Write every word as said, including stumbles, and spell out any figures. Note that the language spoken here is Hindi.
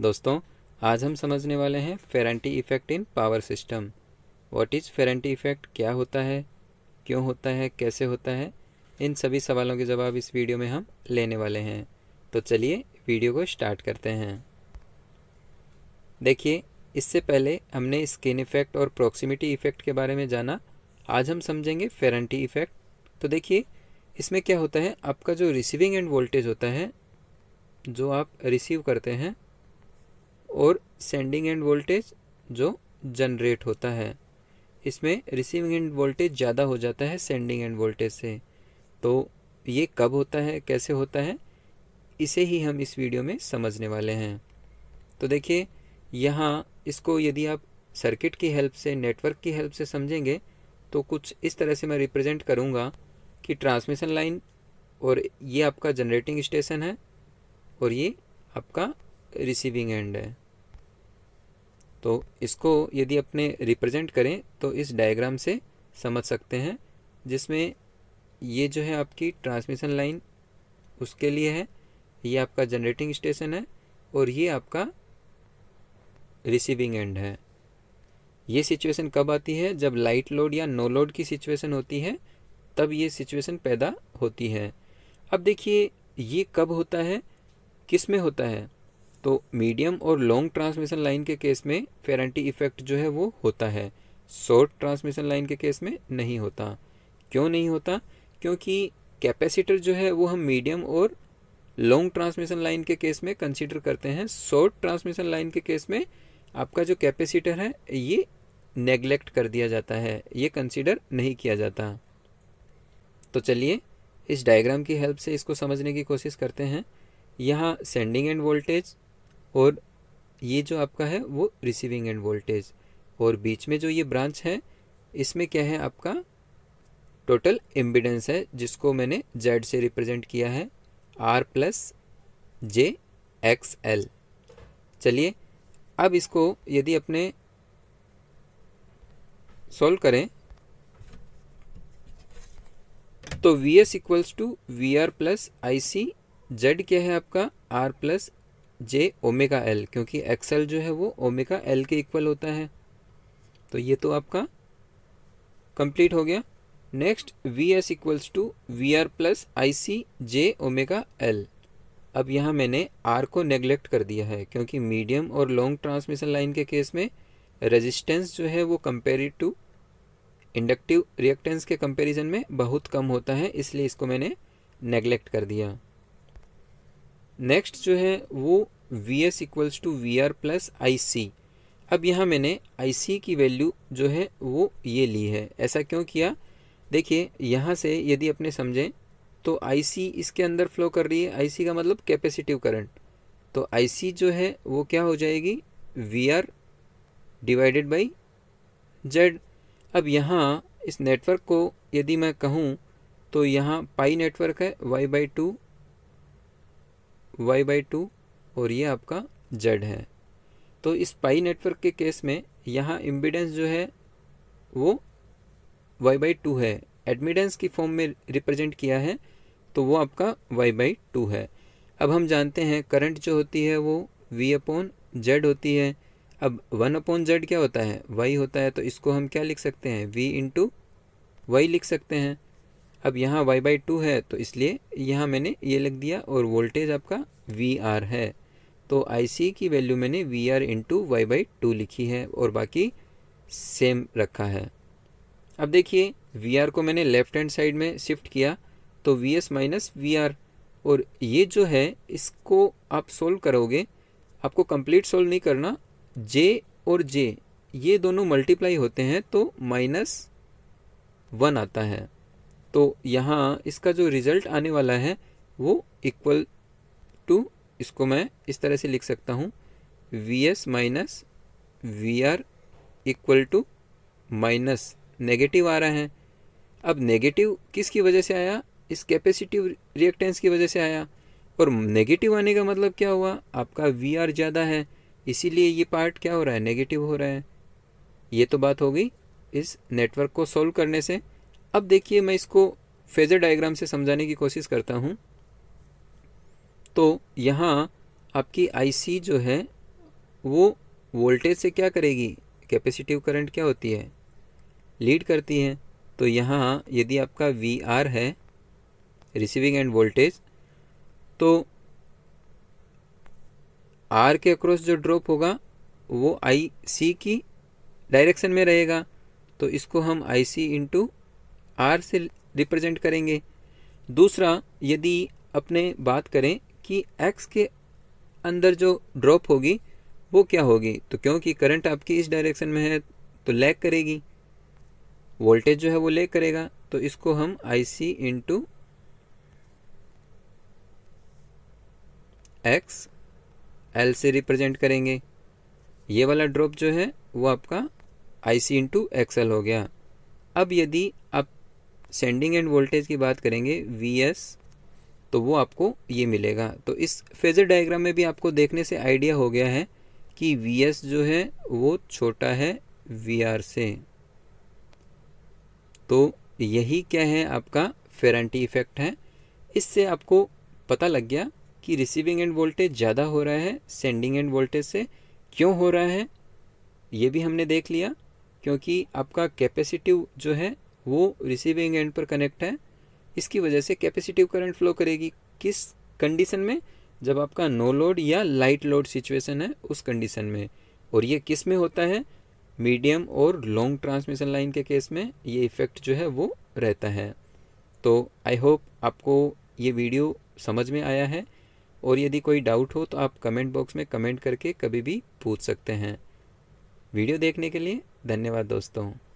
दोस्तों आज हम समझने वाले हैं Ferranti effect in power system. What is Ferranti effect, क्या होता है, क्यों होता है, कैसे होता है, इन सभी सवालों के जवाब इस वीडियो में हम लेने वाले हैं। तो चलिए वीडियो को स्टार्ट करते हैं। देखिए, इससे पहले हमने स्किन इफ़ेक्ट और प्रॉक्सिमिटी इफ़ेक्ट के बारे में जाना, आज हम समझेंगे फेरेंटी इफ़ेक्ट। तो देखिए इसमें क्या होता है, आपका जो रिसीविंग एंड वोल्टेज होता है, जो आप रिसीव करते हैं, और सेंडिंग एंड वोल्टेज जो जनरेट होता है, इसमें रिसीविंग एंड वोल्टेज ज़्यादा हो जाता है सेंडिंग एंड वोल्टेज से। तो ये कब होता है, कैसे होता है, इसे ही हम इस वीडियो में समझने वाले हैं। तो देखिए यहाँ इसको यदि आप सर्किट की हेल्प से, नेटवर्क की हेल्प से समझेंगे तो कुछ इस तरह से मैं रिप्रेजेंट करूँगा कि ट्रांसमिशन लाइन, और ये आपका जनरेटिंग स्टेशन है, और ये आपका रिसीविंग एंड है। तो इसको यदि अपने रिप्रेजेंट करें तो इस डायग्राम से समझ सकते हैं, जिसमें ये जो है आपकी ट्रांसमिशन लाइन उसके लिए है, ये आपका जनरेटिंग स्टेशन है, और ये आपका रिसीविंग एंड है। ये सिचुएशन कब आती है, जब लाइट लोड या नो लोड की सिचुएशन होती है, तब ये सिचुएशन पैदा होती है। अब देखिए ये कब होता है, किस में होता है, तो मीडियम और लॉन्ग ट्रांसमिशन लाइन के केस में फेरेंटी इफ़ेक्ट जो है वो होता है, शॉर्ट ट्रांसमिशन लाइन के केस में नहीं होता। क्यों नहीं होता, क्योंकि कैपेसिटर जो है वो हम मीडियम और लॉन्ग ट्रांसमिशन लाइन के केस में कंसीडर करते हैं। शॉर्ट ट्रांसमिशन लाइन के केस में आपका जो कैपेसिटर है ये नेगलेक्ट कर दिया जाता है, ये कंसीडर नहीं किया जाता। तो चलिए इस डायग्राम की हेल्प से इसको समझने की कोशिश करते हैं। यहाँ सेंडिंग एंड वोल्टेज, और ये जो आपका है वो रिसीविंग एंड वोल्टेज, और बीच में जो ये ब्रांच है इसमें क्या है, आपका टोटल इम्पीडेंस है, जिसको मैंने जेड से रिप्रेजेंट किया है, R plus J X L. चलिए अब इसको यदि अपने सॉल्व करें तो V S equals to V R plus I C, Z क्या है आपका, R plus J omega L, क्योंकि एक्सएल जो है वो ओमेगा एल के इक्वल होता है। तो ये तो आपका कंप्लीट हो गया। Next V S equals to V R plus I C J omega L. अब यहाँ मैंने आर को नेगलेक्ट कर दिया है, क्योंकि मीडियम और लॉन्ग ट्रांसमिशन लाइन के केस में रेजिस्टेंस जो है वो कंपेयर टू इंडक्टिव रिएक्टेंस के कंपेरिजन में बहुत कम होता है, इसलिए इसको मैंने नेगलेक्ट कर दिया। नेक्स्ट जो है वो V S equals to V R plus I C. अब यहाँ मैंने आई सी की वैल्यू जो है वो ये ली है। ऐसा क्यों किया, देखिए यहाँ से यदि अपने समझें तो आई सी इसके अंदर फ्लो कर रही है, आई सी का मतलब कैपेसिटिव करंट। तो आई सी जो है वो क्या हो जाएगी, V R divided by Z. अब यहाँ इस नेटवर्क को यदि मैं कहूँ तो यहाँ पाई नेटवर्क है, Y by two y by two, और ये आपका z है। तो इस पाई नेटवर्क के केस में यहाँ इम्पीडेंस जो है वो y बाई टू है, एडमिटेंस की फॉर्म में रिप्रेजेंट किया है, तो वो आपका y बाई टू है। अब हम जानते हैं करंट जो होती है वो v अपॉन जेड होती है। अब वन अपॉन जेड क्या होता है, y होता है, तो इसको हम क्या लिख सकते हैं, v इंटू वाई लिख सकते हैं। अब यहाँ y बाई टू है तो इसलिए यहाँ मैंने ये लिख दिया, और वोल्टेज आपका V R है, तो I C की वैल्यू मैंने V R R into Y by two लिखी है, और बाकी सेम रखा है। अब देखिए V R को मैंने लेफ्ट हैंड साइड में शिफ्ट किया तो V S minus V R, और ये जो है इसको आप सोल्व करोगे, आपको कंप्लीट सोल्व नहीं करना, J और J ये दोनों मल्टीप्लाई होते हैं तो माइनस वन आता है। तो यहाँ इसका जो रिज़ल्ट आने वाला है वो इक्वल टू, इसको मैं इस तरह से लिख सकता हूँ, V S minus V R equal to minus negative आ रहा है। अब नेगेटिव किसकी वजह से आया, इस कैपेसिटिव रिएक्टेंस की वजह से आया, और नेगेटिव आने का मतलब क्या हुआ, आपका वी आर ज़्यादा है, इसीलिए ये पार्ट क्या हो रहा है, नेगेटिव हो रहा है। ये तो बात हो गई इस नेटवर्क को सोल्व करने से। अब देखिए मैं इसको फेजर डायग्राम से समझाने की कोशिश करता हूँ। तो यहाँ आपकी आईसी जो है वो वोल्टेज से क्या करेगी, कैपेसिटिव करंट क्या होती है, लीड करती है। तो यहाँ यदि आपका वी आर है रिसीविंग एंड वोल्टेज, तो आर के अक्रॉस जो ड्रॉप होगा वो आई सी की डायरेक्शन में रहेगा। तो इसको हम आई सी इंटू आर से रिप्रेजेंट करेंगे। दूसरा, यदि अपने बात करें कि एक्स के अंदर जो ड्रॉप होगी वो क्या होगी, तो क्योंकि करंट आपकी इस डायरेक्शन में है तो लैग करेगी, वोल्टेज जो है वो लैग करेगा। तो इसको हम I C into X L से रिप्रेजेंट करेंगे। ये वाला ड्रॉप जो है वो आपका I C into X L हो गया। अब यदि आप सेंडिंग एंड वोल्टेज की बात करेंगे वी एस, तो वो आपको ये मिलेगा। तो इस फेजर डायग्राम में भी आपको देखने से आइडिया हो गया है कि वी एस जो है वो छोटा है वी आर से। तो यही क्या है आपका फेरांटी इफेक्ट है। इससे आपको पता लग गया कि रिसीविंग एंड वोल्टेज ज़्यादा हो रहा है सेंडिंग एंड वोल्टेज से, क्यों हो रहा है ये भी हमने देख लिया, क्योंकि आपका कैपेसिटिव जो है वो रिसीविंग एंड पर कनेक्ट है, इसकी वजह से कैपेसिटिव करंट फ्लो करेगी। किस कंडीशन में, जब आपका नो लोड या लाइट लोड सिचुएशन है उस कंडीशन में। और ये किस में होता है, मीडियम और लॉन्ग ट्रांसमिशन लाइन के केस में ये इफ़ेक्ट जो है वो रहता है। तो आई होप आपको ये वीडियो समझ में आया है, और यदि कोई डाउट हो तो आप कमेंट बॉक्स में कमेंट करके कभी भी पूछ सकते हैं। वीडियो देखने के लिए धन्यवाद दोस्तों।